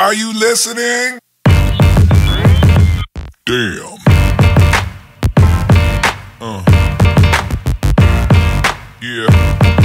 Are you listening? Damn. Yeah.